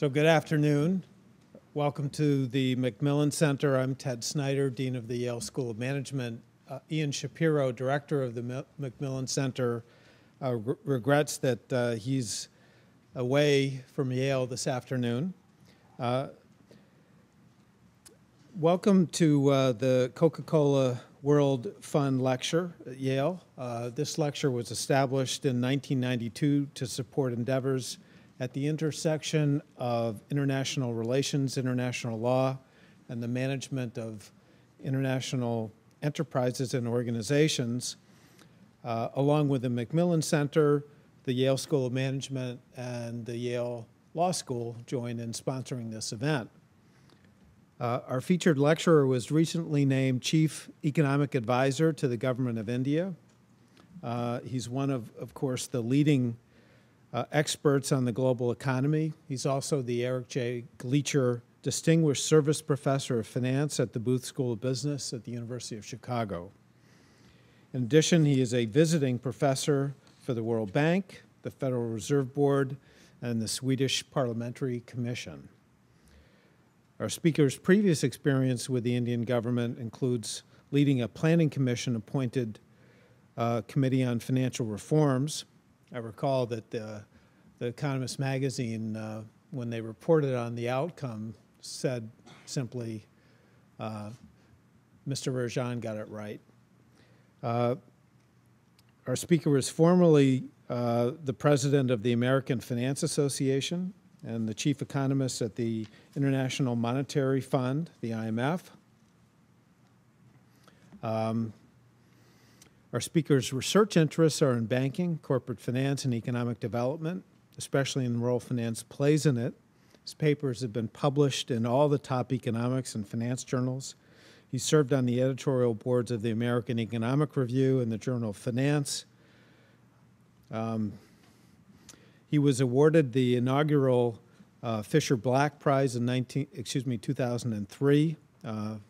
So good afternoon. Welcome to the Macmillan Center. I'm Ted Snyder, Dean of the Yale School of Management. Ian Shapiro, Director of the Macmillan Center, regrets that he's away from Yale this afternoon. Welcome to the Coca-Cola World Fund Lecture at Yale. This lecture was established in 1992 to support endeavors at the intersection of international relations, international law, and the management of international enterprises and organizations, along with the Macmillan Center, the Yale School of Management, and the Yale Law School joined in sponsoring this event. Our featured lecturer was recently named Chief Economic Advisor to the Government of India. He's one of course, the leading experts on the global economy. He's also the Eric J. Gleacher Distinguished Service Professor of Finance at the Booth School of Business at the University of Chicago. In addition, he is a visiting professor for the World Bank, the Federal Reserve Board, and the Swedish Parliamentary Commission. Our speaker's previous experience with the Indian government includes leading a planning commission appointed committee on financial reforms. I recall that the Economist magazine, when they reported on the outcome, said simply, Mr. Rajan got it right. Our speaker was formerly the president of the American Finance Association and the chief economist at the International Monetary Fund, the IMF. Our speaker's research interests are in banking, corporate finance, and economic development, especially in the role finance plays in it. His papers have been published in all the top economics and finance journals. He served on the editorial boards of the American Economic Review and the Journal of Finance. He was awarded the inaugural Fisher Black Prize in 2003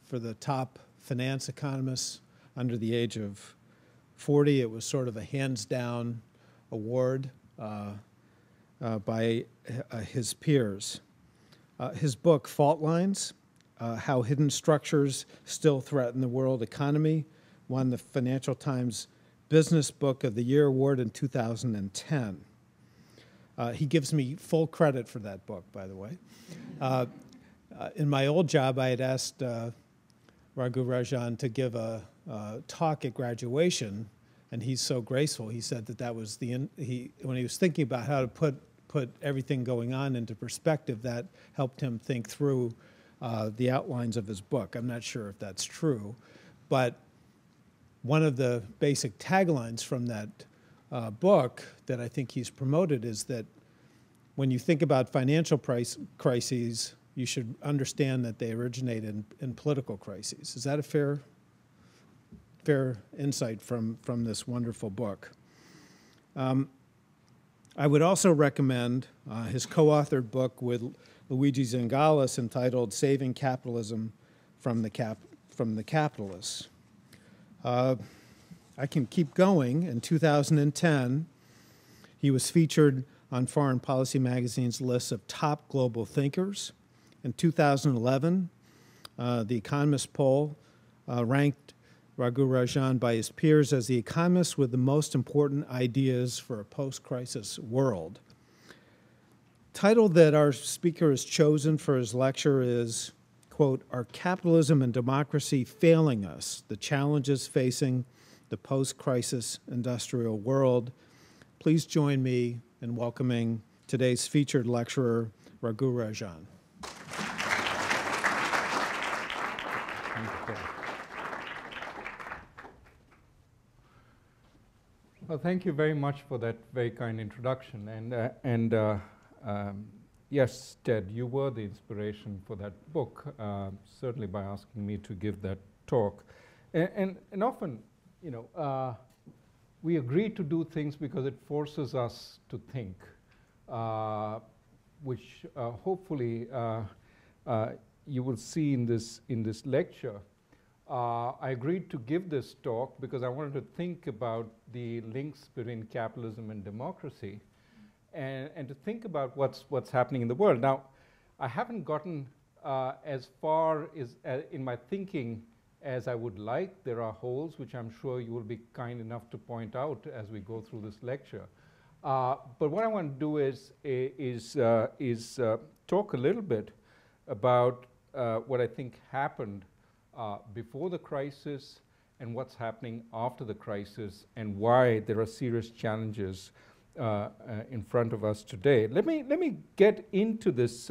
for the top finance economists under the age of 40. It was sort of a hands-down award by his peers. His book, Fault Lines, How Hidden Structures Still Threaten the World Economy, won the Financial Times Business Book of the Year Award in 2010. He gives me full credit for that book, by the way. In my old job, I had asked Raghuram Rajan to give a talk at graduation, and he's so graceful. He said that was when he was thinking about how to put everything going on into perspective, that helped him think through the outlines of his book. I'm not sure if that's true, but one of the basic taglines from that book that I think he's promoted is that when you think about financial crises, you should understand that they originate in political crises. Is that a fair insight from this wonderful book? I would also recommend his co-authored book with Luigi Zingales entitled Saving Capitalism from the Capitalists. I can keep going. In 2010, he was featured on Foreign Policy Magazine's list of top global thinkers. In 2011, the Economist Poll ranked Raghuram Rajan by his peers as the economist with the most important ideas for a post-crisis world. The title that our speaker has chosen for his lecture is, quote, Are Capitalism and Democracy Failing Us? The Challenges Facing the Post-Crisis Industrial World. Please join me in welcoming today's featured lecturer, Raghuram Rajan. Thank you. Well, thank you very much for that very kind introduction. Yes, Ted, you were the inspiration for that book, certainly by asking me to give that talk. And often, you know, we agree to do things because it forces us to think, which hopefully you will see in this lecture. I agreed to give this talk because I wanted to think about the links between capitalism and democracy and to think about what's happening in the world. Now, I haven't gotten as far as in my thinking as I would like. There are holes which I'm sure you will be kind enough to point out as we go through this lecture. But what I want to do is talk a little bit about what I think happened before the crisis and what's happening after the crisis and why there are serious challenges in front of us today. Let me get into this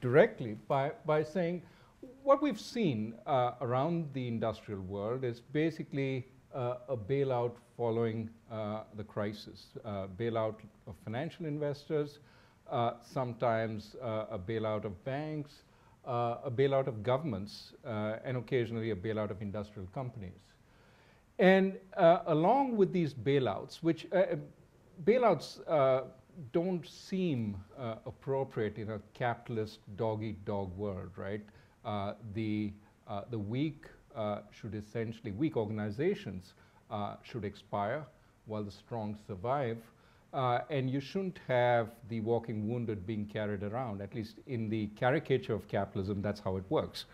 directly by saying what we've seen around the industrial world is basically a bailout following the crisis, bailout of financial investors, sometimes a bailout of banks, a bailout of governments, and occasionally a bailout of industrial companies. And along with these bailouts, which don't seem appropriate in a capitalist dog-eat-dog world, right? The weak should essentially, weak organizations should expire while the strong survive. And you shouldn't have the walking wounded being carried around. At least in the caricature of capitalism, that's how it works.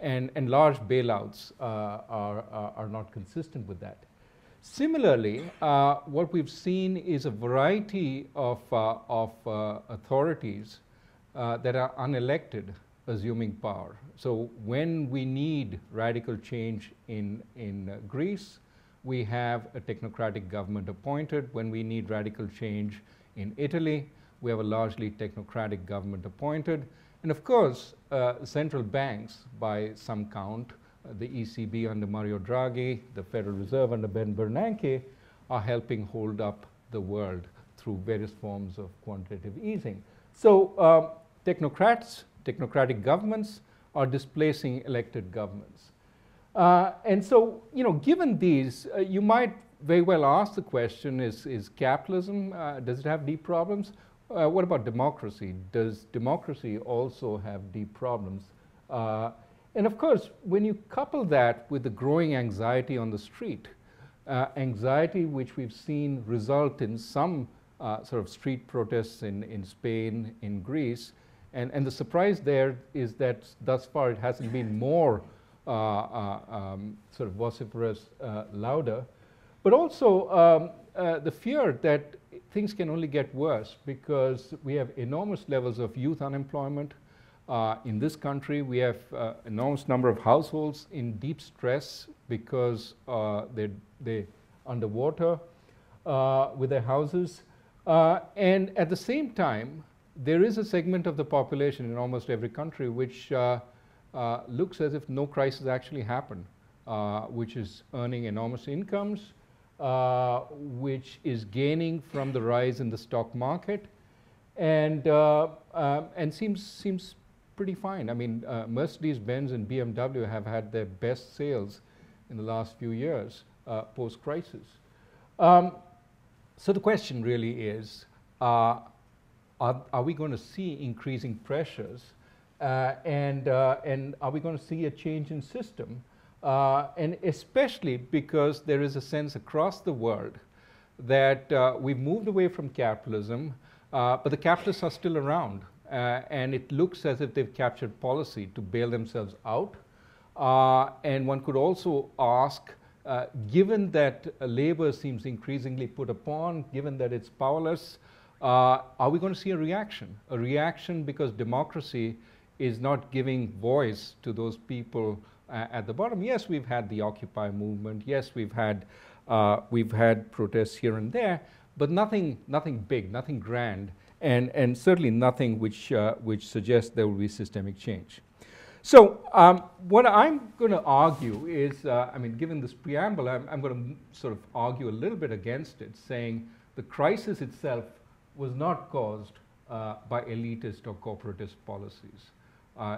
And large bailouts are not consistent with that. Similarly, what we've seen is a variety of authorities that are unelected assuming power. So when we need radical change in Greece, we have a technocratic government appointed. When we need radical change in Italy, we have a largely technocratic government appointed. And of course, central banks, by some count, the ECB under Mario Draghi, the Federal Reserve under Ben Bernanke, are helping hold up the world through various forms of quantitative easing. So technocratic governments are displacing elected governments. And so, you know, given these, you might very well ask the question, is capitalism, does it have deep problems? What about democracy? Does democracy also have deep problems? And of course, when you couple that with the growing anxiety on the street, anxiety which we've seen result in some sort of street protests in Spain, in Greece, and the surprise there is that thus far it hasn't been more sort of vociferous, louder, but also the fear that things can only get worse because we have enormous levels of youth unemployment in this country. We have enormous number of households in deep stress because they're underwater with their houses, and at the same time, there is a segment of the population in almost every country which looks as if no crisis actually happened, which is earning enormous incomes, which is gaining from the rise in the stock market, and seems pretty fine. I mean, Mercedes-Benz and BMW have had their best sales in the last few years post-crisis. So the question really is, are we going to see increasing pressures? And are we going to see a change in system? And especially because there is a sense across the world that we've moved away from capitalism, but the capitalists are still around. And it looks as if they've captured policy to bail themselves out. And one could also ask, given that labor seems increasingly put upon, given that it's powerless, are we going to see a reaction? A reaction because democracy is not giving voice to those people at the bottom. Yes, we've had the Occupy movement. Yes, we've had protests here and there, but nothing big, nothing grand, and certainly nothing which suggests there will be systemic change. So what I'm going to argue is, I mean, given this preamble, I'm going to sort of argue a little bit against it, saying the crisis itself was not caused by elitist or corporatist policies.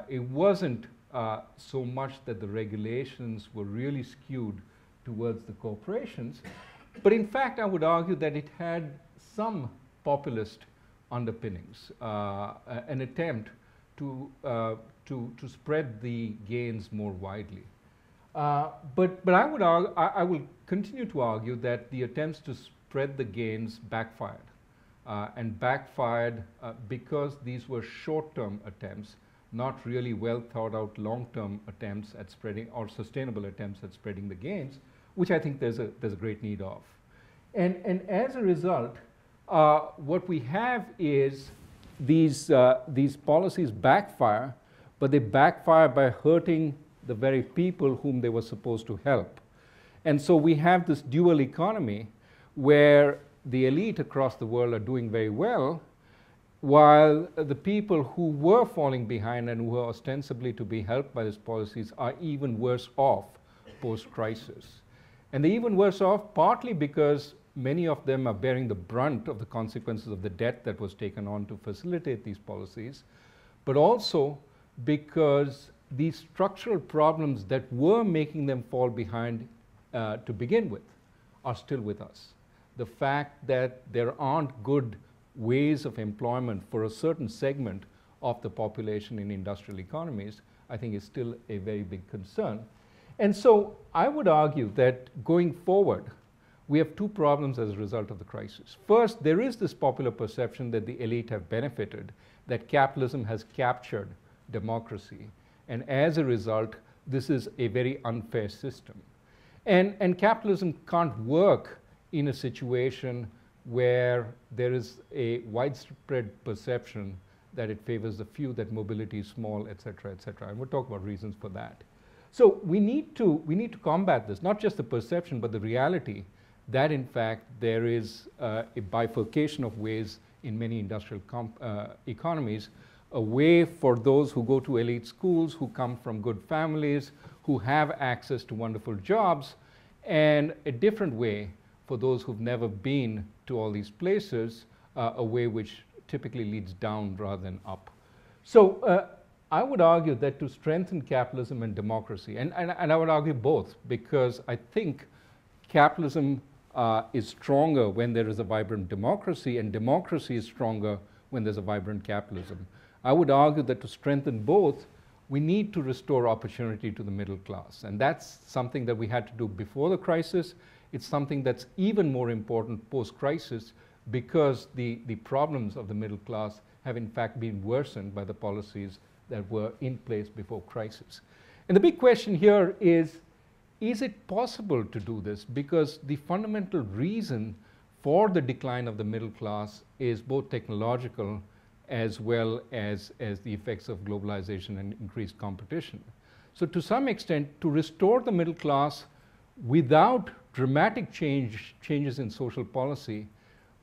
It wasn't so much that the regulations were really skewed towards the corporations, but in fact, I would argue that it had some populist underpinnings, an attempt to spread the gains more widely. But I would argue, I will continue to argue that the attempts to spread the gains backfired. and backfired because these were short-term attempts, not really well thought out long-term attempts at spreading, or sustainable attempts at spreading the gains, which I think there's a great need of. And as a result, what we have is these policies backfire, but they backfire by hurting the very people whom they were supposed to help. And so we have this dual economy where the elite across the world are doing very well, while the people who were falling behind and who were ostensibly to be helped by these policies are even worse off post-crisis. And they're even worse off partly because many of them are bearing the brunt of the consequences of the debt that was taken on to facilitate these policies, but also because these structural problems that were making them fall behind to begin with are still with us. The fact that there aren't good ways of employment for a certain segment of the population in industrial economies, I think, is still a very big concern. And so I would argue that going forward, we have two problems as a result of the crisis. First, there is this popular perception that the elite have benefited, that capitalism has captured democracy. And as a result, this is a very unfair system. And capitalism can't work in a situation where there is a widespread perception that it favors the few, that mobility is small, et cetera, et cetera. And we'll talk about reasons for that. So we need to combat this, not just the perception, but the reality that, in fact, there is a bifurcation of ways in many industrial economies, a way for those who go to elite schools, who come from good families, who have access to wonderful jobs, and a different way for those who've never been to all these places, a way which typically leads down rather than up. So I would argue that to strengthen capitalism and democracy, and I would argue both, because I think capitalism is stronger when there is a vibrant democracy, and democracy is stronger when there's a vibrant capitalism. I would argue that to strengthen both, we need to restore opportunity to the middle class. And that's something that we had to do before the crisis. It's something that's even more important post-crisis because the problems of the middle class have in fact been worsened by the policies that were in place before crisis. And the big question here is it possible to do this? Because the fundamental reason for the decline of the middle class is both technological as well as the effects of globalization and increased competition. So to some extent, to restore the middle class without dramatic changes in social policy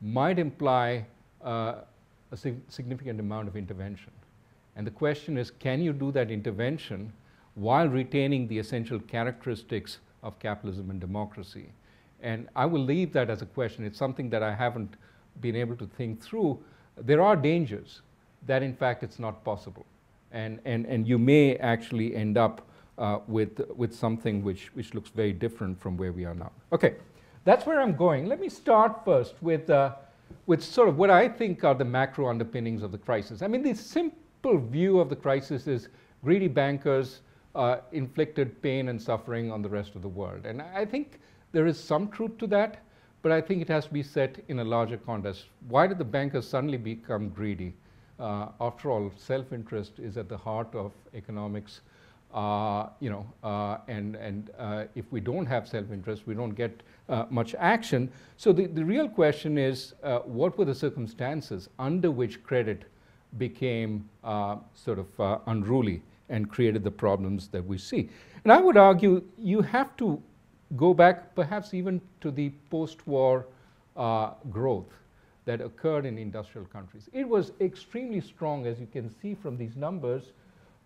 might imply a significant amount of intervention. And the question is, can you do that intervention while retaining the essential characteristics of capitalism and democracy? And I will leave that as a question. It's something that I haven't been able to think through. There are dangers that, in fact, it's not possible. And you may actually end up with something which looks very different from where we are now. Okay, that's where I'm going. Let me start first with sort of what I think are the macro underpinnings of the crisis. I mean, the simple view of the crisis is greedy bankers inflicted pain and suffering on the rest of the world. And I think there is some truth to that, but I think it has to be set in a larger context. Why did the bankers suddenly become greedy? After all, self-interest is at the heart of economics. If we don't have self-interest, we don't get much action. So the real question is, what were the circumstances under which credit became sort of unruly and created the problems that we see? And I would argue you have to go back perhaps even to the post-war growth that occurred in industrial countries. It was extremely strong, as you can see from these numbers.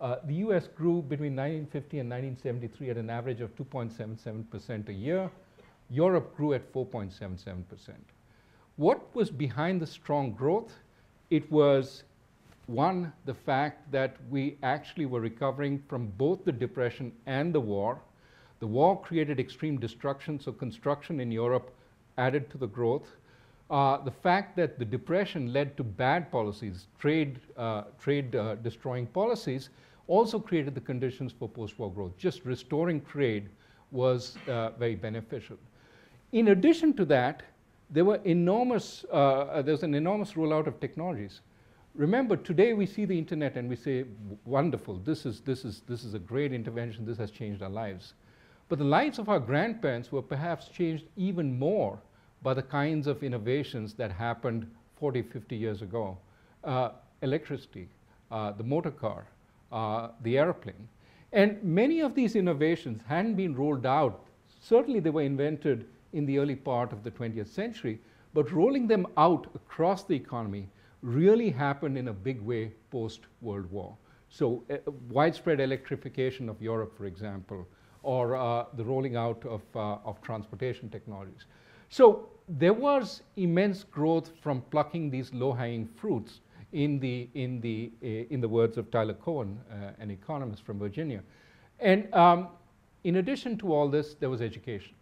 The US grew between 1950 and 1973 at an average of 2.77% a year. Europe grew at 4.77%. What was behind the strong growth? It was, one, the fact that we actually were recovering from both the Depression and the war. The war created extreme destruction, so construction in Europe added to the growth. The fact that the Depression led to bad policies, trade destroying policies, also created the conditions for post-war growth. Just restoring trade was very beneficial. In addition to that, there was an enormous rollout of technologies. Remember, today we see the internet and we say, wonderful, this is a great intervention, this has changed our lives. But the lives of our grandparents were perhaps changed even more by the kinds of innovations that happened 40, 50 years ago. Electricity, the motor car, the airplane. And many of these innovations hadn't been rolled out. Certainly they were invented in the early part of the 20th century, but rolling them out across the economy really happened in a big way post-World War. So widespread electrification of Europe, for example, or the rolling out of transportation technologies. So there was immense growth from plucking these low-hanging fruits in the words of Tyler Cowen, an economist from Virginia. And in addition to all this, there was education.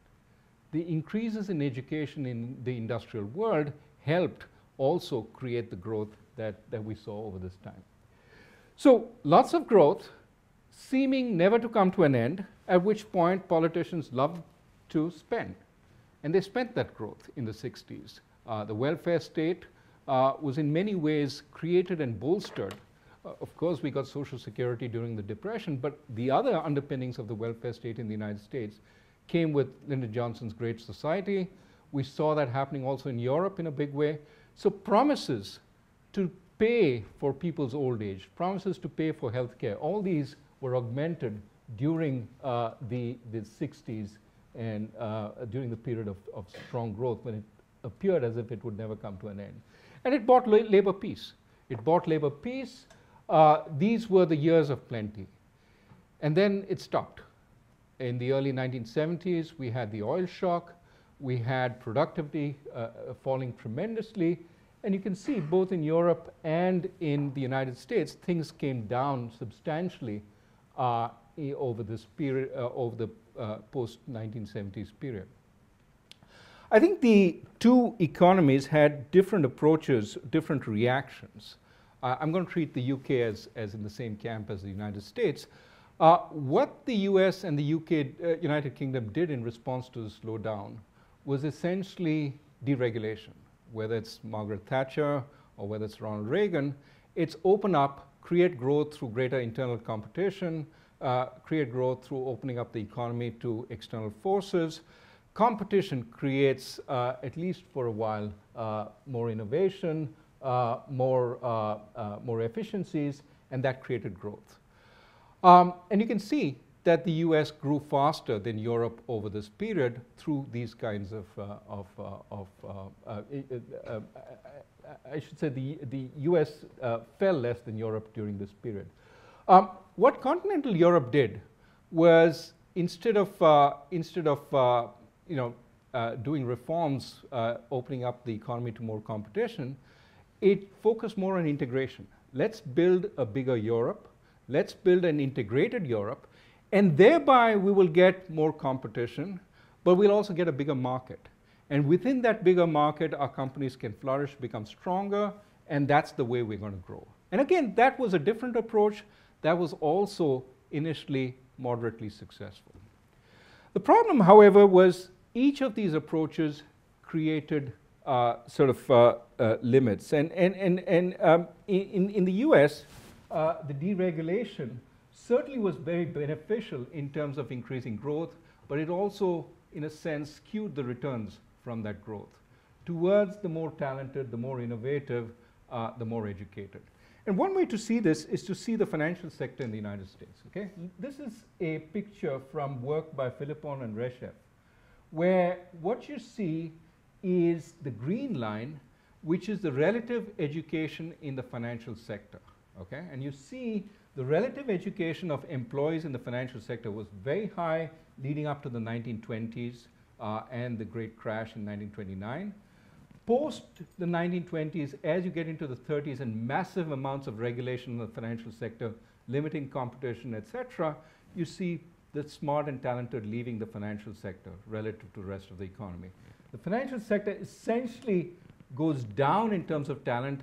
The increases in education in the industrial world helped also create the growth that we saw over this time. So lots of growth, seeming never to come to an end, at which point politicians loved to spend. And they spent that growth in the 60s. The welfare state was in many ways created and bolstered. Of course, we got Social Security during the Depression, but the other underpinnings of the welfare state in the United States came with Lyndon Johnson's Great Society. We saw that happening also in Europe in a big way. So promises to pay for people's old age, promises to pay for health care, all these were augmented during the 60s and during the period of strong growth when it appeared as if it would never come to an end. And it bought labor peace. It bought labor peace. These were the years of plenty. And then it stopped. In the early 1970s, we had the oil shock. We had productivity falling tremendously. And you can see both in Europe and in the United States, things came down substantially over this period, over the post-1970s period. I think the two economies had different approaches, different reactions. I'm going to treat the UK as in the same camp as the United States. What the US and the UK, United Kingdom did in response to the slowdown was essentially deregulation. Whether it's Margaret Thatcher or whether it's Ronald Reagan, it's open up, create growth through greater internal competition, create growth through opening up the economy to external forces. Competition creates, at least for a while, more innovation, more efficiencies, and that created growth. And you can see that the US grew faster than Europe over this period through these kinds of I should say the US fell less than Europe during this period. What continental Europe did was instead of doing reforms, opening up the economy to more competition, it focused more on integration. Let's build a bigger Europe. Let's build an integrated Europe. And thereby, we will get more competition, but we'll also get a bigger market. And within that bigger market, our companies can flourish, become stronger, and that's the way we're going to grow. And again, that was a different approach that was also initially moderately successful. The problem, however, was each of these approaches created limits. In the US, the deregulation certainly was very beneficial in terms of increasing growth, but it also, in a sense, skewed the returns from that growth towards the more talented, the more innovative, the more educated. And one way to see this is to see the financial sector in the United States, okay? This is a picture from work by Philippon and Reshef, where what you see is the green line, which is the relative education in the financial sector, okay? And you see the relative education of employees in the financial sector was very high leading up to the 1920s and the Great Crash in 1929. Post the 1920s, as you get into the 30s and massive amounts of regulation in the financial sector, limiting competition, etc., you see the smart and talented leaving the financial sector relative to the rest of the economy. The financial sector essentially goes down in terms of talent,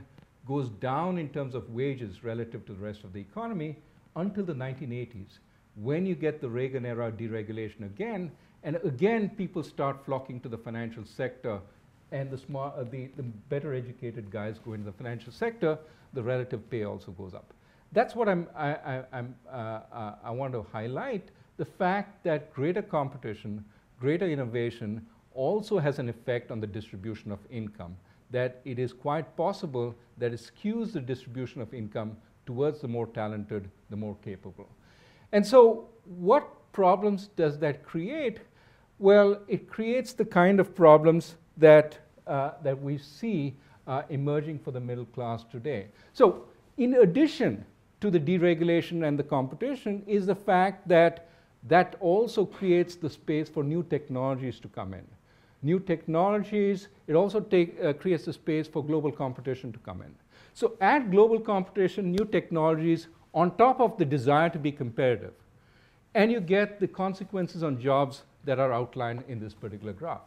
goes down in terms of wages relative to the rest of the economy until the 1980s, when you get the Reagan era deregulation again, and again people start flocking to the financial sector and the better educated guys go into the financial sector, the relative pay also goes up. That's what I want to highlight, the fact that greater competition, greater innovation also has an effect on the distribution of income, that it is quite possible that it skews the distribution of income towards the more talented, the more capable. And so what problems does that create? Well, it creates the kind of problems that, that we see emerging for the middle class today. So in addition to the deregulation and the competition is the fact that that also creates the space for new technologies to come in. New technologies, it also creates the space for global competition to come in. So add global competition, new technologies, on top of the desire to be competitive. And you get the consequences on jobs that are outlined in this particular graph.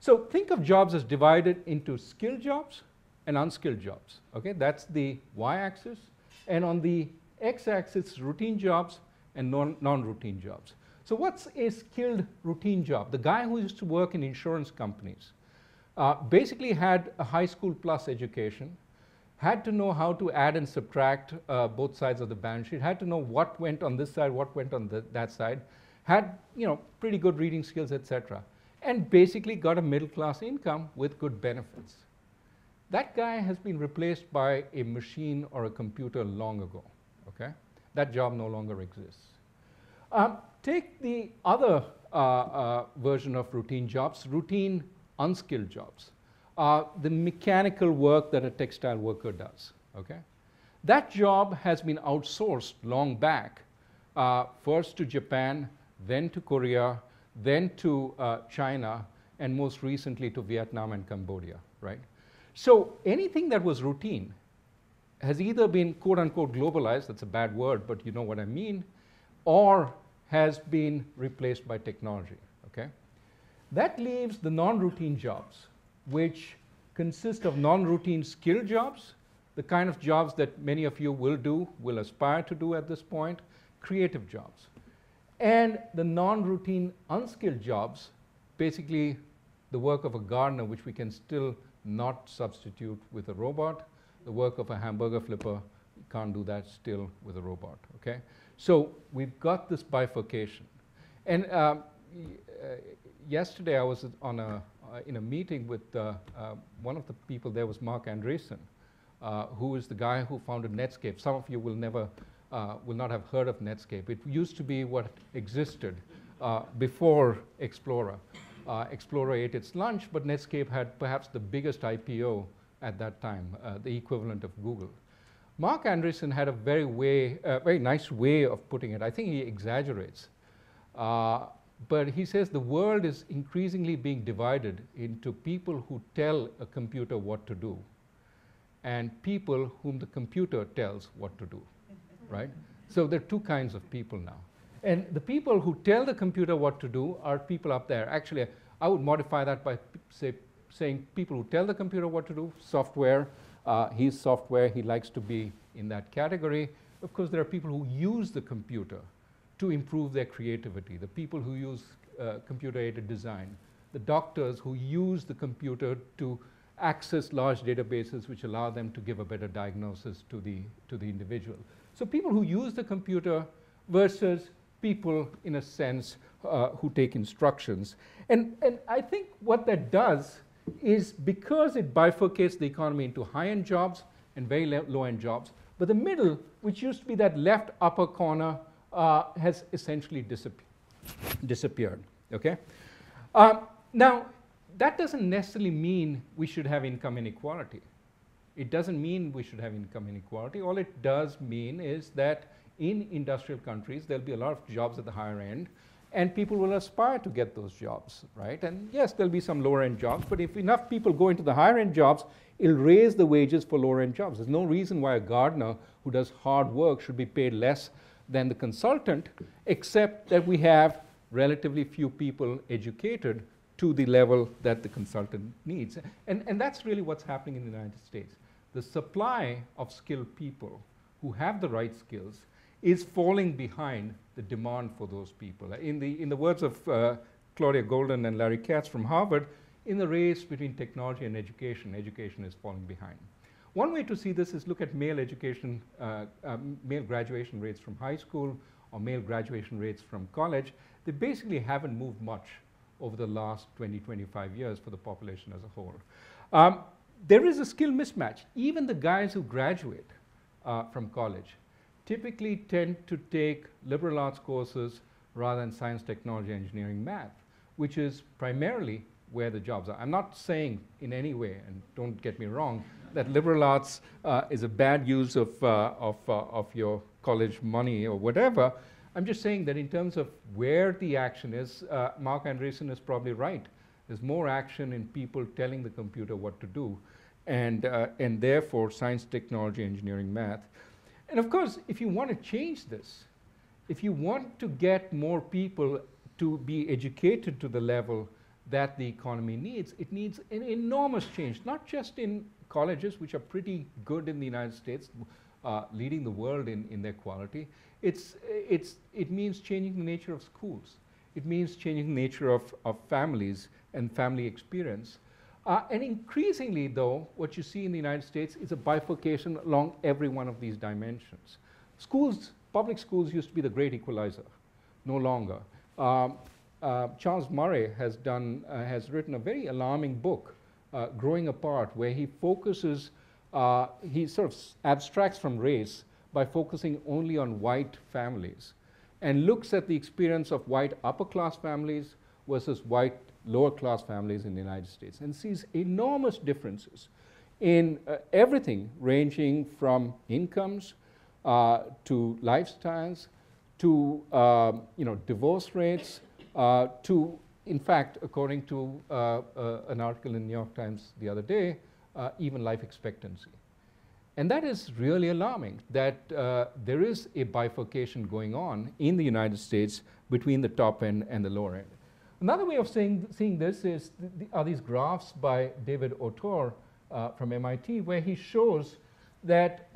So think of jobs as divided into skilled jobs and unskilled jobs. Okay, that's the y-axis. And on the x-axis, routine jobs and non-routine jobs. So what's a skilled routine job? The guy who used to work in insurance companies basically had a high school plus education, had to know how to add and subtract both sides of the balance sheet, had to know what went on this side, what went on that side, had pretty good reading skills, etc., and basically got a middle-class income with good benefits. That guy has been replaced by a machine or a computer long ago. Okay, that job no longer exists. Take the other version of routine jobs, routine unskilled jobs, the mechanical work that a textile worker does. Okay? That job has been outsourced long back, first to Japan, then to Korea, then to China, and most recently to Vietnam and Cambodia. Right? So anything that was routine has either been quote-unquote globalized, that's a bad word, but you know what I mean, or has been replaced by technology, okay? That leaves the non-routine jobs, which consist of non-routine skilled jobs, the kind of jobs that many of you will do, will aspire to do at this point, creative jobs. And the non-routine unskilled jobs, basically the work of a gardener, which we can still not substitute with a robot, the work of a hamburger flipper, you can't do that still with a robot, okay? So we've got this bifurcation. And yesterday I was on in a meeting with one of the people there was Mark Andreessen, who is the guy who founded Netscape. Some of you will not have heard of Netscape. It used to be what existed before Explorer. Explorer ate its lunch, but Netscape had perhaps the biggest IPO at that time, the equivalent of Google. Mark Andreessen had a very nice way of putting it. I think he exaggerates. But he says the world is increasingly being divided into people who tell a computer what to do and people whom the computer tells what to do, right? So there are two kinds of people now. And the people who tell the computer what to do are people up there. Actually, I would modify that by saying people who tell the computer what to do, software. He's software, he likes to be in that category. Of course, there are people who use the computer to improve their creativity, the people who use computer-aided design, the doctors who use the computer to access large databases which allow them to give a better diagnosis to the individual. So people who use the computer versus people, in a sense, who take instructions. And I think what that does is because it bifurcates the economy into high-end jobs and very low-end jobs, but the middle, which used to be that left upper corner, has essentially disappeared, okay? Now, that doesn't necessarily mean we should have income inequality. It doesn't mean we should have income inequality. All it does mean is that in industrial countries, there'll be a lot of jobs at the higher end, and people will aspire to get those jobs, right? And yes, there'll be some lower-end jobs, but if enough people go into the higher-end jobs, it'll raise the wages for lower-end jobs. There's no reason why a gardener who does hard work should be paid less than the consultant, except that we have relatively few people educated to the level that the consultant needs. And that's really what's happening in the United States. The supply of skilled people who have the right skills is falling behind the demand for those people. In the words of Claudia Golden and Larry Katz from Harvard, in the race between technology and education, education is falling behind. One way to see this is look at male education, male graduation rates from high school or male graduation rates from college. They basically haven't moved much over the last 20, 25 years for the population as a whole. There is a skill mismatch. Even the guys who graduate from college typically tend to take liberal arts courses rather than science, technology, engineering, math, which is primarily where the jobs are. I'm not saying in any way, and don't get me wrong, that liberal arts is a bad use of your college money or whatever. I'm just saying that in terms of where the action is, Mark Andreessen is probably right. There's more action in people telling the computer what to do, and therefore science, technology, engineering, math. And of course, if you want to change this, if you want to get more people to be educated to the level that the economy needs, it needs an enormous change, not just in colleges, which are pretty good in the United States, leading the world in their quality. It means changing the nature of schools. It means changing the nature of families and family experience. And increasingly, though, what you see in the United States is a bifurcation along every one of these dimensions. Schools, public schools used to be the great equalizer, no longer. Charles Murray has written a very alarming book, Growing Apart, where he focuses, he sort of abstracts from race by focusing only on white families and looks at the experience of white upper-class families versus white lower-class families in the United States and sees enormous differences in everything ranging from incomes to lifestyles to divorce rates, to, in fact, according to an article in the New York Times the other day, even life expectancy. And that is really alarming, that there is a bifurcation going on in the United States between the top end and the lower end. Another way of seeing this is are these graphs by David Autor from MIT, where he shows that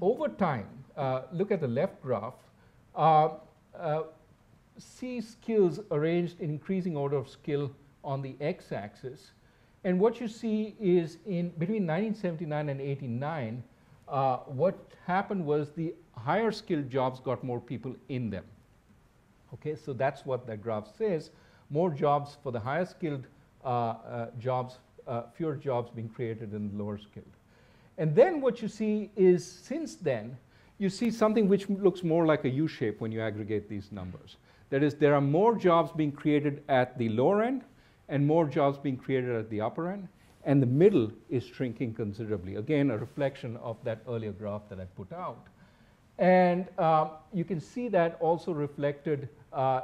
over time, look at the left graph, see skills arranged in increasing order of skill on the x-axis. And what you see is in between 1979 and 89, what happened was the higher skilled jobs got more people in them. Okay, so that's what that graph says. More jobs for the higher skilled jobs, fewer jobs being created in the lower skilled. And then what you see is since then, you see something which looks more like a U-shape when you aggregate these numbers. That is, there are more jobs being created at the lower end and more jobs being created at the upper end, and the middle is shrinking considerably. Again, a reflection of that earlier graph that I put out. And you can see that also reflected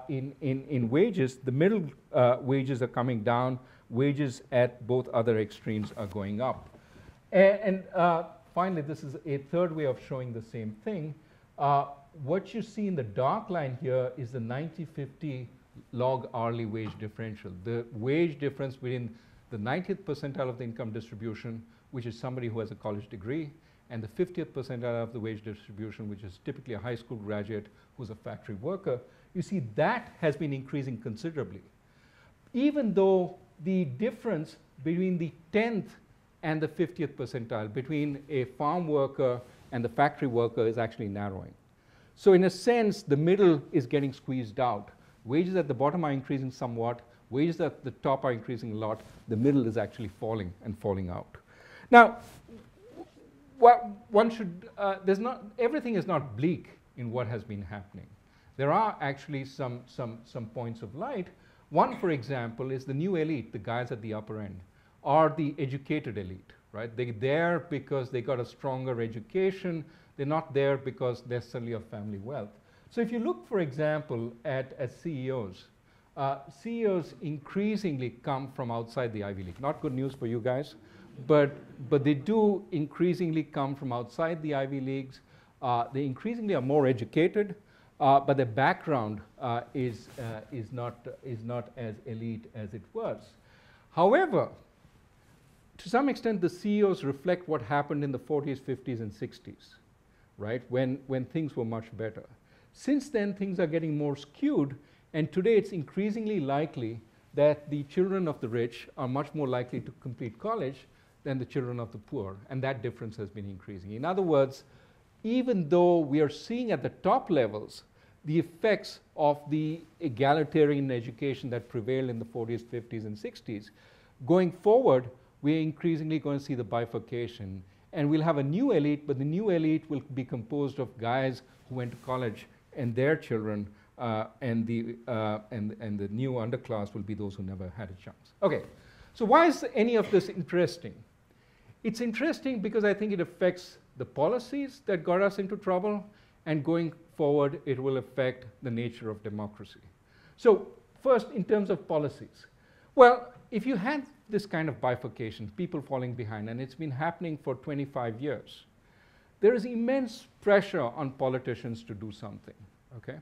in wages. The middle wages are coming down. Wages at both other extremes are going up. And finally, this is a third way of showing the same thing. What you see in the dark line here is the 90-50 log hourly wage differential, the wage difference between the 90th percentile of the income distribution, which is somebody who has a college degree, and the 50th percentile of the wage distribution, which is typically a high school graduate who's a factory worker. You see that has been increasing considerably, even though the difference between the 10th and the 50th percentile, between a farm worker and the factory worker, is actually narrowing. So in a sense, the middle is getting squeezed out. Wages at the bottom are increasing somewhat. Wages at the top are increasing a lot. The middle is actually falling and falling out. Now, one should, everything is not bleak in what has been happening. There are actually some points of light. One, for example, is the new elite, the guys at the upper end, are the educated elite, right? They're there because they got a stronger education. They're not there because they're necessarily of family wealth. So if you look, for example, at CEOs, CEOs increasingly come from outside the Ivy League. Not good news for you guys, but they do increasingly come from outside the Ivy Leagues. They increasingly are more educated, but their background is not as elite as it was. However, to some extent, the CEOs reflect what happened in the 40s, 50s, and 60s, right, when things were much better. Since then, things are getting more skewed, and today it's increasingly likely that the children of the rich are much more likely to complete college than the children of the poor, and that difference has been increasing. In other words, even though we are seeing at the top levels the effects of the egalitarian education that prevailed in the 40s, 50s, and 60s, going forward, we're increasingly going to see the bifurcation. And we'll have a new elite, but the new elite will be composed of guys who went to college and their children, and the new underclass will be those who never had a chance. Okay, so why is any of this interesting? It's interesting because I think it affects the policies that got us into trouble, and going forward, it will affect the nature of democracy. So first, in terms of policies, well, if you had this kind of bifurcation, people falling behind, and it's been happening for 25 years, there is immense pressure on politicians to do something, okay?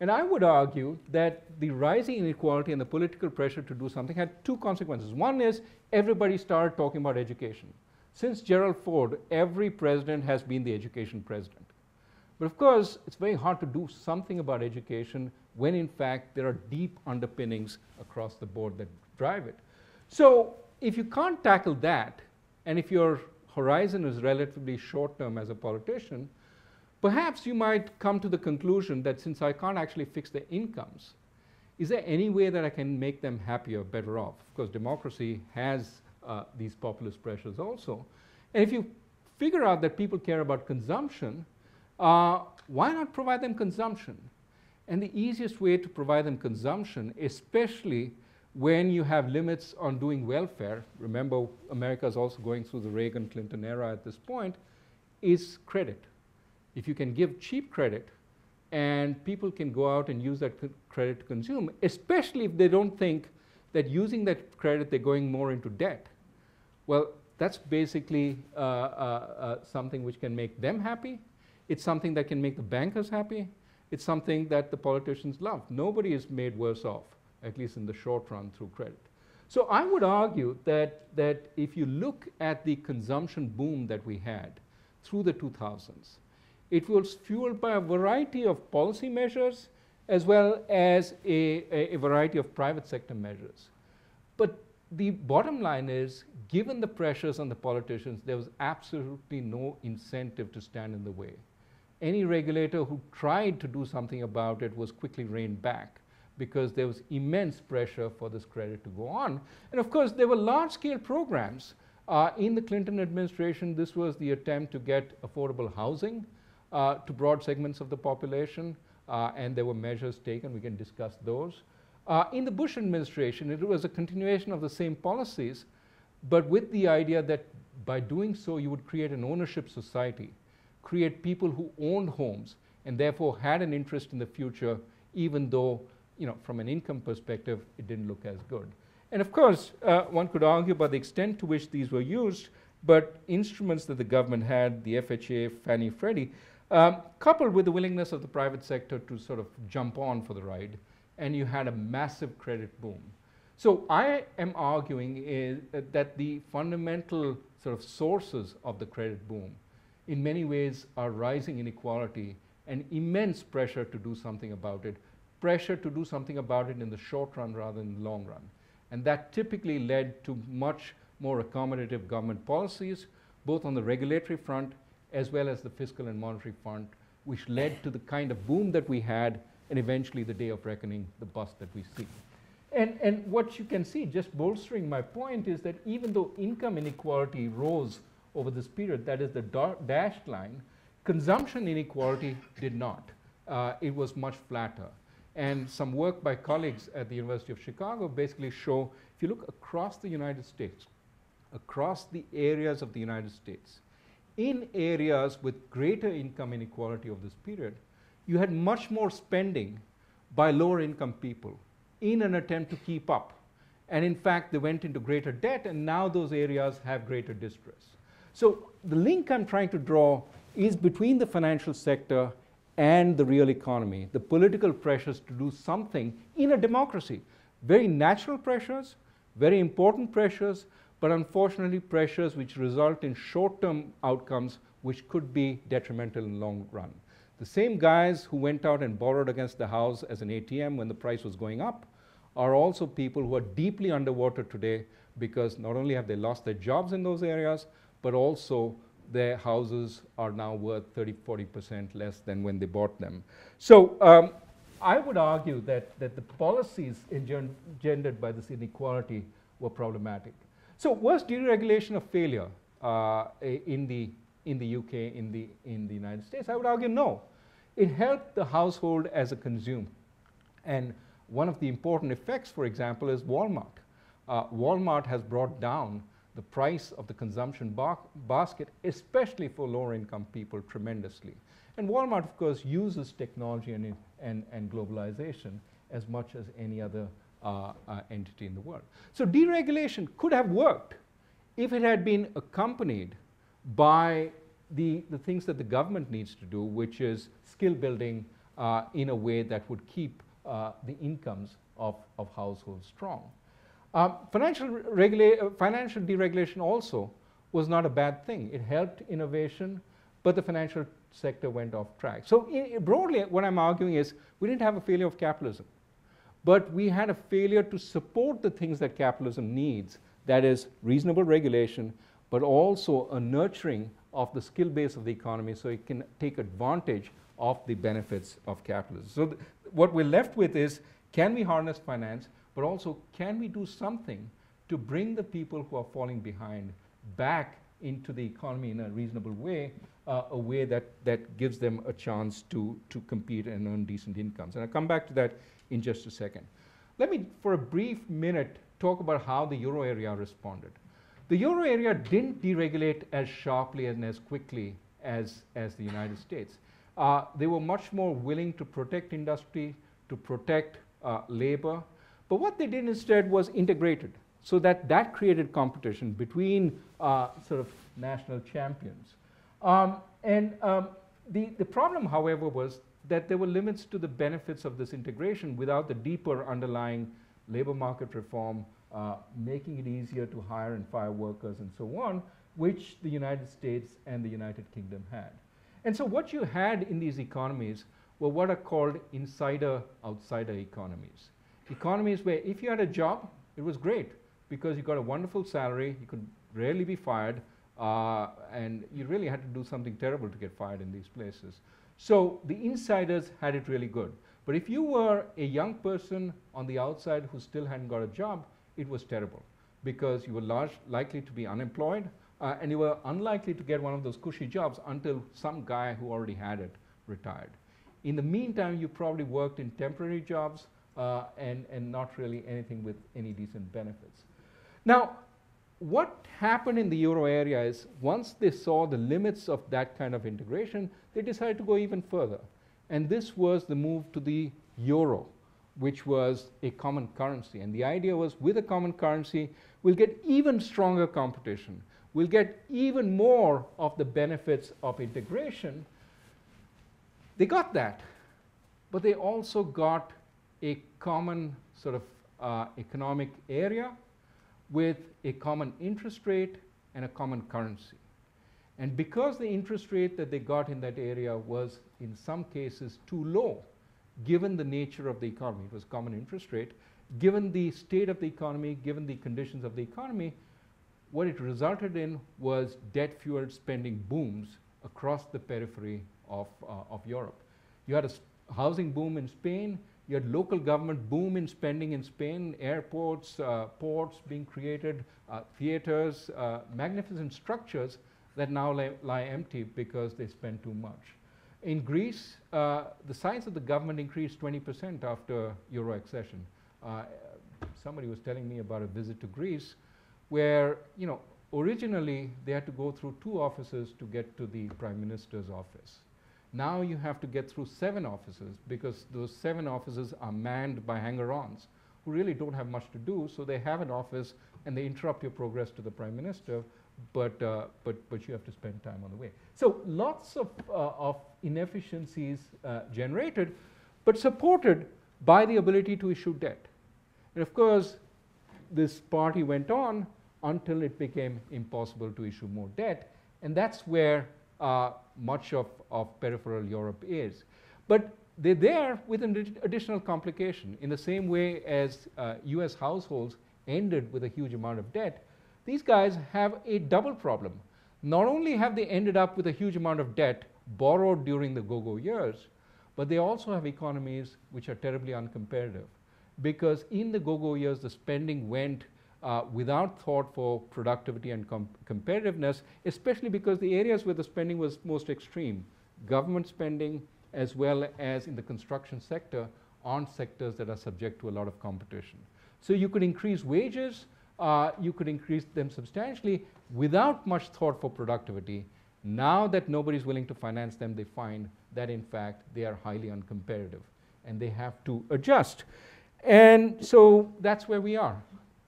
And I would argue that the rising inequality and the political pressure to do something had two consequences. One is everybody started talking about education. Since Gerald Ford, every president has been the education president. But of course, it's very hard to do something about education when in fact there are deep underpinnings across the board that drive it. So if you can't tackle that, and if your horizon is relatively short term as a politician, perhaps you might come to the conclusion that since I can't actually fix their incomes, is there any way that I can make them happier, better off? Of course, democracy has these populist pressures also. And if you figure out that people care about consumption, why not provide them consumption? And the easiest way to provide them consumption, especially when you have limits on doing welfare, remember America is also going through the Reagan-Clinton era at this point, is credit. If you can give cheap credit and people can go out and use that credit to consume, especially if they don't think that using that credit they're going more into debt, well, that's basically something which can make them happy. It's something that can make the bankers happy. It's something that the politicians love. Nobody is made worse off, at least in the short run, through credit. So I would argue that if you look at the consumption boom that we had through the 2000s, it was fueled by a variety of policy measures as well as a variety of private sector measures. But the bottom line is, given the pressures on the politicians, there was absolutely no incentive to stand in the way. Any regulator who tried to do something about it was quickly reined back, because there was immense pressure for this credit to go on. And of course, there were large-scale programs. In the Clinton administration, this was the attempt to get affordable housing to broad segments of the population, and there were measures taken. We can discuss those. In the Bush administration, it was a continuation of the same policies, but with the idea that by doing so, you would create an ownership society, create people who owned homes, and therefore had an interest in the future, even though, you know, from an income perspective, it didn't look as good. And of course, one could argue about the extent to which these were used, but instruments that the government had, the FHA, Fannie, Freddie, coupled with the willingness of the private sector to sort of jump on for the ride, and you had a massive credit boom. So I am arguing is that the fundamental sort of sources of the credit boom in many ways are rising inequality and immense pressure to do something about it, pressure to do something about it in the short run rather than the long run. And that typically led to much more accommodative government policies, both on the regulatory front as well as the fiscal and monetary front, which led to the kind of boom that we had and eventually the day of reckoning, the bust that we see. And what you can see, just bolstering my point, is that even though income inequality rose over this period, that is the dashed line, consumption inequality did not. It was much flatter. And some work by colleagues at the University of Chicago basically show, if you look across the United States, across the areas of the United States, in areas with greater income inequality of this period, you had much more spending by lower income people in an attempt to keep up. And in fact, they went into greater debt, and now those areas have greater distress. So the link I'm trying to draw is between the financial sector and the real economy, the political pressures to do something in a democracy. Very natural pressures, very important pressures, but unfortunately pressures which result in short-term outcomes which could be detrimental in the long run. The same guys who went out and borrowed against the house as an ATM when the price was going up are also people who are deeply underwater today because not only have they lost their jobs in those areas, but also their houses are now worth 30–40% less than when they bought them. So I would argue that the policies engendered by this inequality were problematic. So was deregulation a failure in the UK, in the United States? I would argue no. It helped the household as a consumer. And one of the important effects, for example, is Walmart. Walmart has brought down the price of the consumption basket, especially for lower income people, tremendously. And Walmart, of course, uses technology and globalization as much as any other entity in the world. So deregulation could have worked if it had been accompanied by the things that the government needs to do, which is skill building in a way that would keep the incomes of households strong. Financial deregulation also was not a bad thing. It helped innovation, but the financial sector went off track. So broadly, what I'm arguing is we didn't have a failure of capitalism, but we had a failure to support the things that capitalism needs, that is reasonable regulation, but also a nurturing of the skill base of the economy so it can take advantage of the benefits of capitalism. So what we're left with is, can we harness finance? But also, can we do something to bring the people who are falling behind back into the economy in a reasonable way, a way that gives them a chance to compete and earn decent incomes? And I'll come back to that in just a second. Let me, for a brief minute, talk about how the euro area responded. The euro area didn't deregulate as sharply and as quickly as the United States. They were much more willing to protect industry, to protect labor. But what they did instead was integrated, so that created competition between sort of national champions. The problem, however, was that there were limits to the benefits of this integration without the deeper underlying labor market reform, making it easier to hire and fire workers and so on, which the United States and the United Kingdom had. And so what you had in these economies were what are called insider-outsider economies. Economies where if you had a job, it was great because you got a wonderful salary, you could rarely be fired, and you really had to do something terrible to get fired in these places. So the insiders had it really good. But if you were a young person on the outside who still hadn't got a job, it was terrible because you were likely to be unemployed, and you were unlikely to get one of those cushy jobs until some guy who already had it retired. In the meantime, you probably worked in temporary jobs, and not really anything with any decent benefits. Now, what happened in the euro area is once they saw the limits of that kind of integration, they decided to go even further. And this was the move to the euro, which was a common currency. And the idea was, with a common currency, we'll get even stronger competition. We'll get even more of the benefits of integration. They got that, but they also got a common sort of economic area with a common interest rate and a common currency. And because the interest rate that they got in that area was in some cases too low, given the nature of the economy, it was common interest rate, given the state of the economy, given the conditions of the economy, what it resulted in was debt-fueled spending booms across the periphery of Europe. You had a housing boom in Spain, you had local government boom in spending in Spain, airports, ports being created, theaters, magnificent structures that now lie empty because they spend too much. In Greece, the size of the government increased 20% after euro accession. Somebody was telling me about a visit to Greece where, you know, originally they had to go through 2 offices to get to the prime minister's office. Now you have to get through 7 offices because those 7 offices are manned by hanger-ons who really don't have much to do, so they have an office and they interrupt your progress to the prime minister, but you have to spend time on the way. So lots of inefficiencies generated, but supported by the ability to issue debt. And of course, this party went on until it became impossible to issue more debt, and that's where much of peripheral Europe is. But they're there with an additional complication. In the same way as US households ended with a huge amount of debt, these guys have a double problem. Not only have they ended up with a huge amount of debt borrowed during the go-go years, but they also have economies which are terribly uncompetitive. Because in the go-go years, the spending went without thought for productivity and competitiveness, especially because the areas where the spending was most extreme, government spending, as well as in the construction sector, aren't sectors that are subject to a lot of competition. So you could increase wages, you could increase them substantially without much thought for productivity. Now that nobody's willing to finance them, they find that in fact they are highly uncompetitive and they have to adjust. And so that's where we are.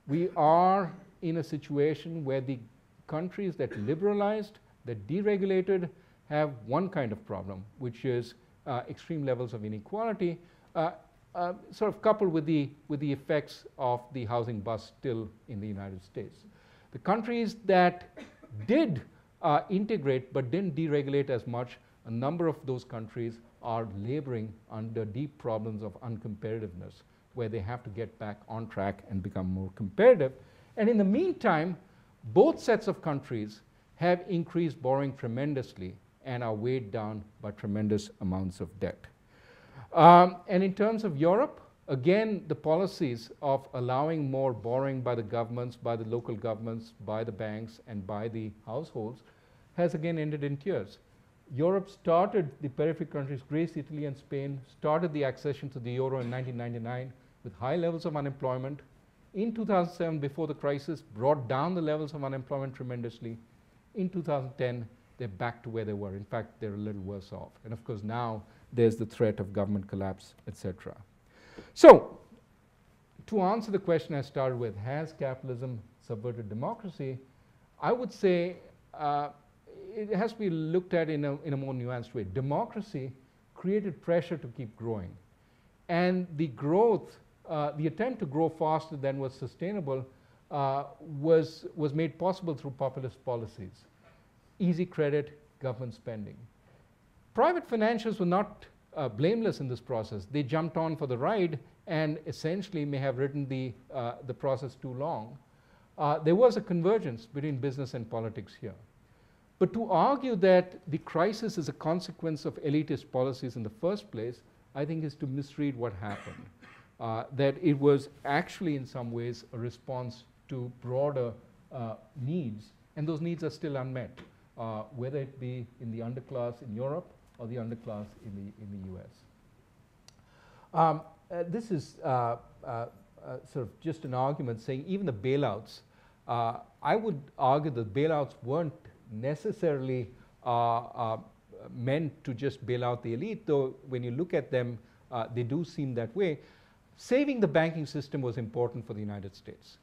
We are in a situation where the countries that liberalized, that deregulated, have one kind of problem, which is extreme levels of inequality, sort of coupled with the effects of the housing bust still in the United States. The countries that did integrate but didn't deregulate as much, a number of those countries are laboring under deep problems of uncompetitiveness, where they have to get back on track and become more competitive. And in the meantime, both sets of countries have increased borrowing tremendously and are weighed down by tremendous amounts of debt. And in terms of Europe, again, the policies of allowing more borrowing by the governments, by the local governments, by the banks, and by the households has again ended in tears. Europe started, the peripheral countries, Greece, Italy, and Spain, started the accession to the euro in 1999 with high levels of unemployment. In 2007, before the crisis, brought down the levels of unemployment tremendously. In 2010, they're back to where they were. In fact, they're a little worse off. And of course, now there's the threat of government collapse, etc. So, to answer the question I started with, has capitalism subverted democracy? I would say it has to be looked at in a more nuanced way. Democracy created pressure to keep growing. And the growth, the attempt to grow faster than was sustainable was made possible through populist policies. Easy credit, government spending. Private financiers were not blameless in this process. They jumped on for the ride and essentially may have ridden the process too long. There was a convergence between business and politics here. But to argue that the crisis is a consequence of elitist policies in the first place, I think is to misread what happened. That it was actually in some ways a response to broader needs, and those needs are still unmet, whether it be in the underclass in Europe or the underclass in the US. This is sort of just an argument saying even the bailouts, I would argue that bailouts weren't necessarily meant to just bail out the elite, though when you look at them, they do seem that way. Saving the banking system was important for the United States.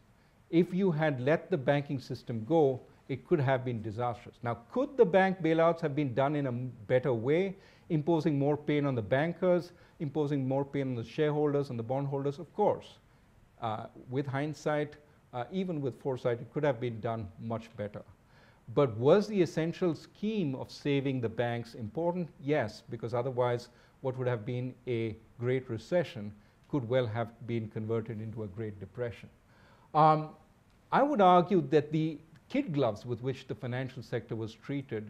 If you had let the banking system go, it could have been disastrous. Now, could the bank bailouts have been done in a better way, imposing more pain on the bankers, imposing more pain on the shareholders and the bondholders? Of course. With hindsight, even with foresight, it could have been done much better. But was the essential scheme of saving the banks important? Yes, because otherwise what would have been a Great Recession could well have been converted into a Great Depression. I would argue that the kid gloves with which the financial sector was treated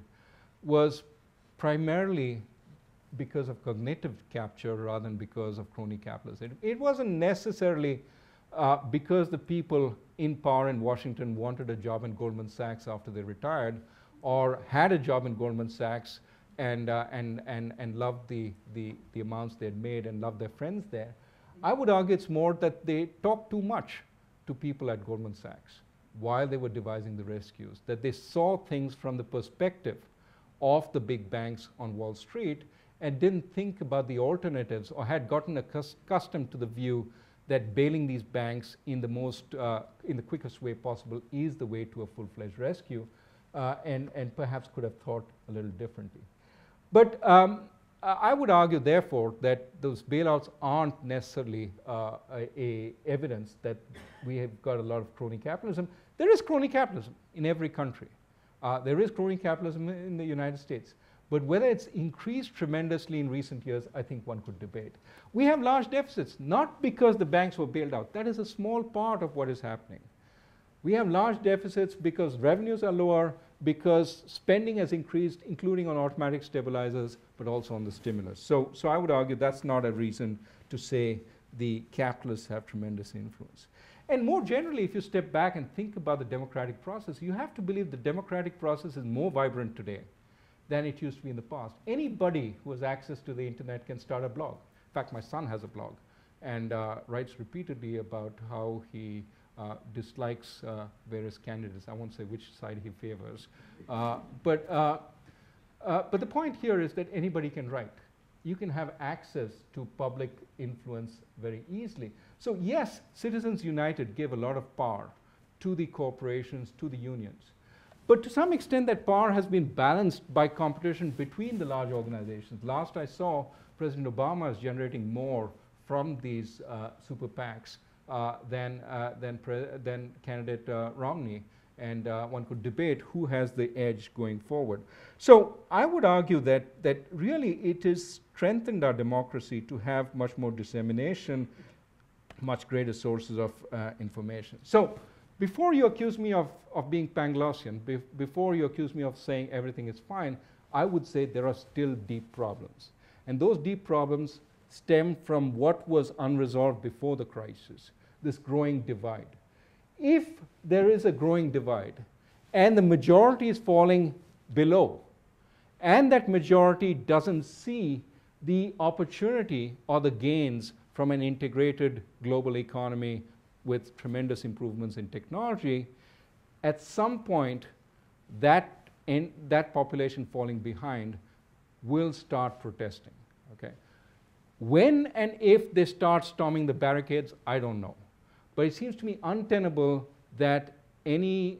was primarily because of cognitive capture rather than because of crony capitalism. It wasn't necessarily because the people in power in Washington wanted a job in Goldman Sachs after they retired, or had a job in Goldman Sachs and loved the amounts they had made and loved their friends there. I would argue it's more that they talked too much to people at Goldman Sachs while they were devising the rescues, that they saw things from the perspective of the big banks on Wall Street and didn't think about the alternatives, or had gotten accustomed to the view that bailing these banks in the most, in the quickest way possible is the way to a full-fledged rescue, and perhaps could have thought a little differently. But I would argue, therefore, that those bailouts aren't necessarily a evidence that we have got a lot of crony capitalism. There is crony capitalism in every country. There is crony capitalism in the United States. But whether it's increased tremendously in recent years, I think one could debate. We have large deficits, not because the banks were bailed out. That is a small part of what is happening. We have large deficits because revenues are lower, because spending has increased, including on automatic stabilizers, but also on the stimulus. So I would argue that's not a reason to say the capitalists have tremendous influence. And more generally, if you step back and think about the democratic process, you have to believe the democratic process is more vibrant today than it used to be in the past. Anybody who has access to the internet can start a blog. In fact, my son has a blog and writes repeatedly about how he dislikes various candidates. I won't say which side he favors. But the point here is that anybody can write. You can have access to public influence very easily. So yes, Citizens United gave a lot of power to the corporations, to the unions. But to some extent, that power has been balanced by competition between the large organizations. Last I saw, President Obama is generating more from these super PACs than candidate Romney. And one could debate who has the edge going forward. So I would argue that really it has strengthened our democracy to have much more dissemination, much greater sources of information. So before you accuse me of being Panglossian, before you accuse me of saying everything is fine, I would say there are still deep problems. And those deep problems stem from what was unresolved before the crisis, this growing divide. If there is a growing divide and the majority is falling below, and that majority doesn't see the opportunity or the gains from an integrated global economy with tremendous improvements in technology, at some point that population falling behind will start protesting. Okay? When and if they start storming the barricades, I don't know. But it seems to me untenable that any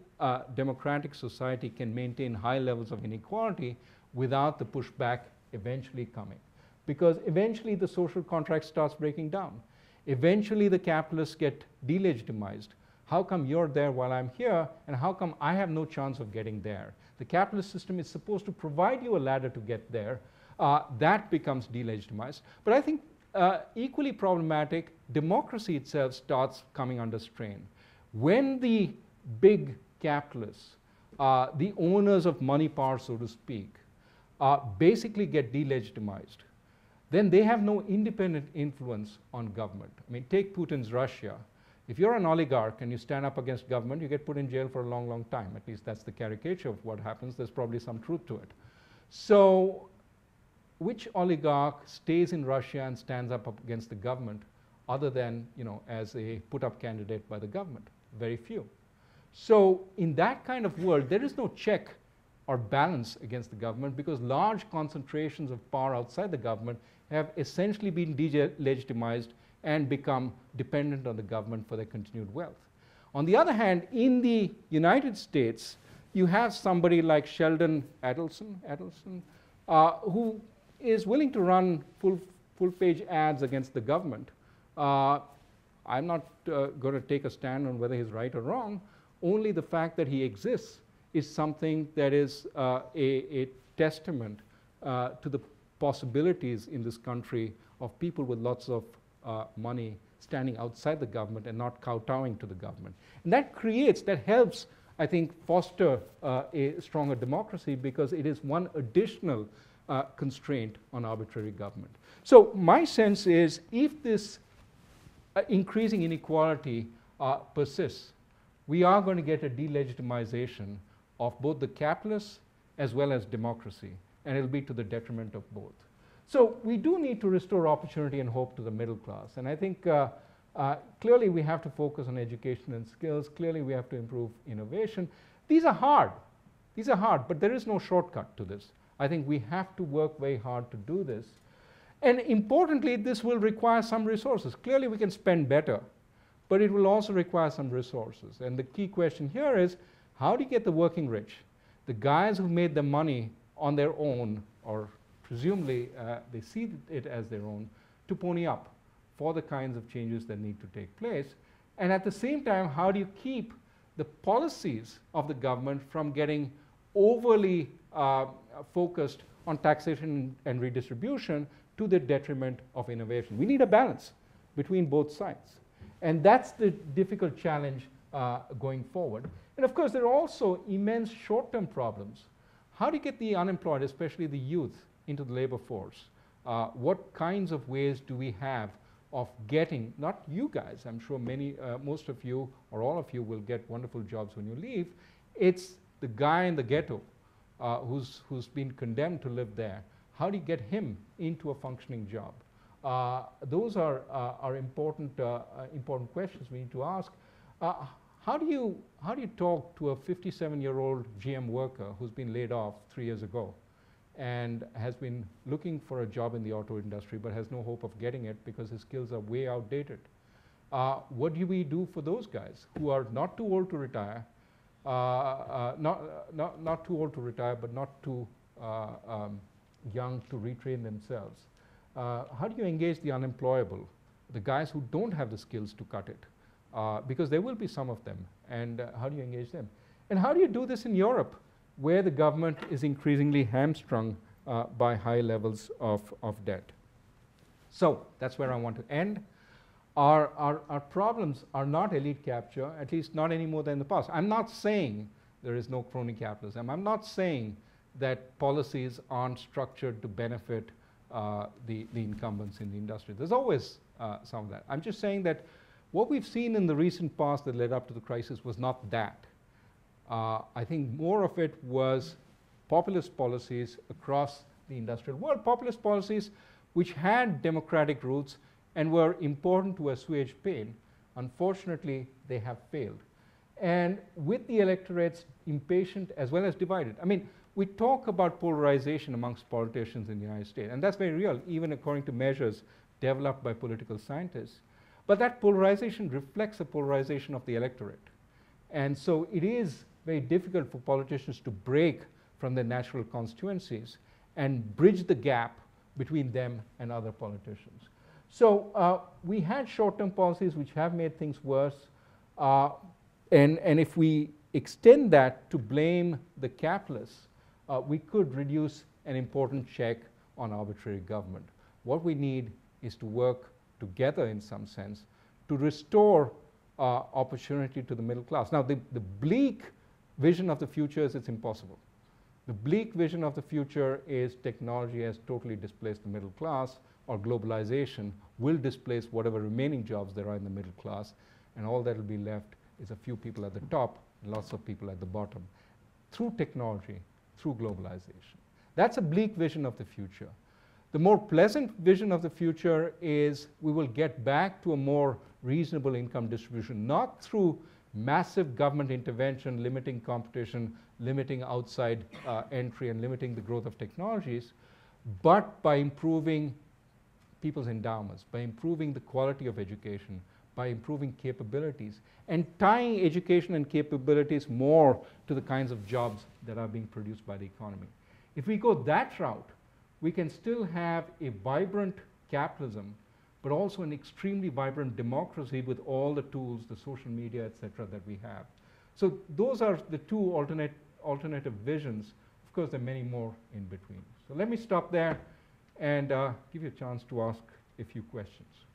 democratic society can maintain high levels of inequality without the pushback eventually coming. Because eventually the social contract starts breaking down. Eventually the capitalists get delegitimized. How come you're there while I'm here, and how come I have no chance of getting there? The capitalist system is supposed to provide you a ladder to get there. That becomes delegitimized. But I think equally problematic, democracy itself starts coming under strain. When the big capitalists, the owners of money power, so to speak, basically get delegitimized, then they have no independent influence on government. I mean, take Putin's Russia. If you're an oligarch and you stand up against government, you get put in jail for a long, long time. At least that's the caricature of what happens. There's probably some truth to it. So which oligarch stays in Russia and stands up against the government other than, you know, as a put-up candidate by the government? Very few. So in that kind of world, there is no check or balance against the government because large concentrations of power outside the government have essentially been delegitimized and become dependent on the government for their continued wealth. On the other hand, in the United States, you have somebody like Sheldon Adelson who is willing to run full-page ads against the government. I'm not going to take a stand on whether he's right or wrong. Only the fact that he exists is something that is a testament to the possibilities in this country of people with lots of money standing outside the government and not kowtowing to the government. And that creates, that helps, I think, foster a stronger democracy because it is one additional constraint on arbitrary government. So my sense is if this increasing inequality persists, we are going to get a delegitimization of both the capitalists as well as democracy, and it'll be to the detriment of both. So we do need to restore opportunity and hope to the middle class, and I think clearly we have to focus on education and skills. Clearly we have to improve innovation. These are hard, but there is no shortcut to this. I think we have to work very hard to do this. And importantly, this will require some resources. Clearly we can spend better, but it will also require some resources. And the key question here is, how do you get the working rich, the guys who made the money on their own, or presumably they see it as their own, to pony up for the kinds of changes that need to take place? And at the same time, how do you keep the policies of the government from getting overly focused on taxation and redistribution to the detriment of innovation. We need a balance between both sides. And that's the difficult challenge going forward. And of course, there are also immense short-term problems. How do you get the unemployed, especially the youth, into the labor force? What kinds of ways do we have of getting, not you guys, I'm sure many, most of you or all of you will get wonderful jobs when you leave. It's the guy in the ghetto who's been condemned to live there. How do you get him into a functioning job? Those are important, important questions we need to ask. How do you talk to a 57-year-old GM worker who's been laid off 3 years ago and has been looking for a job in the auto industry but has no hope of getting it because his skills are way outdated? What do we do for those guys who are not too old to retire, not too old to retire, but not too young to retrain themselves? How do you engage the unemployable, the guys who don't have the skills to cut it? Because there will be some of them, and how do you engage them? And how do you do this in Europe, where the government is increasingly hamstrung by high levels of debt? So that's where I want to end. Our problems are not elite capture, at least not any more than in the past. I'm not saying there is no crony capitalism. I'm not saying that policies aren't structured to benefit the incumbents in the industry. There's always some of that. I'm just saying that what we've seen in the recent past that led up to the crisis was not that. I think more of it was populist policies across the industrial world, populist policies which had democratic roots and were important to assuage pain. Unfortunately, they have failed. And with the electorates impatient as well as divided. I mean, we talk about polarization amongst politicians in the United States, and that's very real, even according to measures developed by political scientists. But that polarization reflects a polarization of the electorate. And so it is very difficult for politicians to break from their natural constituencies and bridge the gap between them and other politicians. So we had short-term policies which have made things worse. And if we extend that to blame the capitalists, we could reduce an important check on arbitrary government. What we need is to work together in some sense to restore opportunity to the middle class. Now, the bleak vision of the future is it's impossible. The bleak vision of the future is technology has totally displaced the middle class, or globalization will displace whatever remaining jobs there are in the middle class, and all that will be left is a few people at the top and lots of people at the bottom through technology, through globalization. That's a bleak vision of the future. The more pleasant vision of the future is we will get back to a more reasonable income distribution, not through massive government intervention, limiting competition, limiting outside entry, and limiting the growth of technologies, but by improving people's endowments, by improving the quality of education, by improving capabilities, and tying education and capabilities more to the kinds of jobs that are being produced by the economy. If we go that route, we can still have a vibrant capitalism, but also an extremely vibrant democracy with all the tools, the social media, et cetera, that we have. So those are the two alternative visions. Of course, there are many more in between. So let me stop there and give you a chance to ask a few questions.